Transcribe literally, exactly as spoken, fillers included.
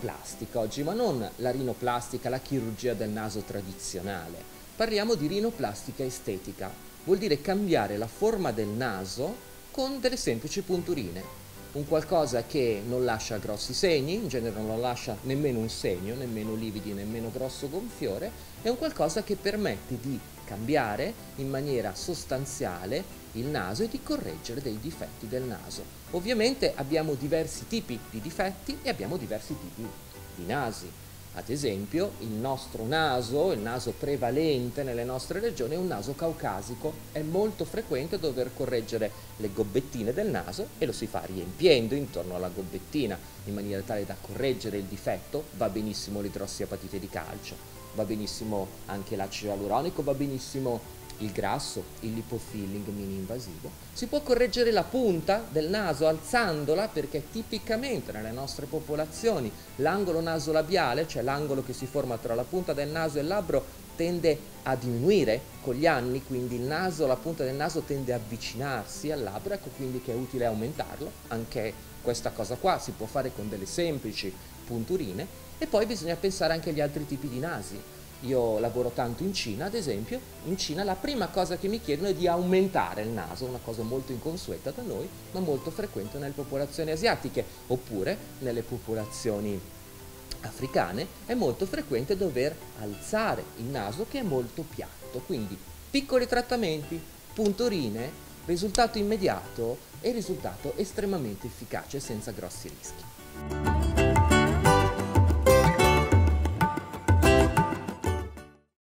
rinoplastica oggi, ma non la rinoplastica, la chirurgia del naso tradizionale. Parliamo di rinoplastica estetica, vuol dire cambiare la forma del naso con delle semplici punturine. Un qualcosa che non lascia grossi segni, in genere non lascia nemmeno un segno, nemmeno lividi, nemmeno grosso gonfiore, è un qualcosa che permette di cambiare in maniera sostanziale il naso e di correggere dei difetti del naso. Ovviamente abbiamo diversi tipi di difetti e abbiamo diversi tipi di nasi. Ad esempio il nostro naso, il naso prevalente nelle nostre regioni, è un naso caucasico. È molto frequente dover correggere le gobbettine del naso e lo si fa riempiendo intorno alla gobbettina in maniera tale da correggere il difetto. Va benissimo l'idrossiapatite di calcio, va benissimo anche l'acido ialuronico, va benissimo il grasso, il lipofilling mini-invasivo. Si può correggere la punta del naso alzandola, perché tipicamente nelle nostre popolazioni l'angolo nasolabiale, cioè l'angolo che si forma tra la punta del naso e il labbro, tende a diminuire con gli anni, quindi il naso, la punta del naso tende a avvicinarsi al labbro, ecco quindi che è utile aumentarlo. Anche questa cosa qua si può fare con delle semplici punturine. E poi bisogna pensare anche agli altri tipi di nasi. Io lavoro tanto in Cina, ad esempio. In Cina la prima cosa che mi chiedono è di aumentare il naso, una cosa molto inconsueta da noi, ma molto frequente nelle popolazioni asiatiche, oppure nelle popolazioni africane è molto frequente dover alzare il naso, che è molto piatto. Quindi piccoli trattamenti, punturine, risultato immediato e risultato estremamente efficace senza grossi rischi.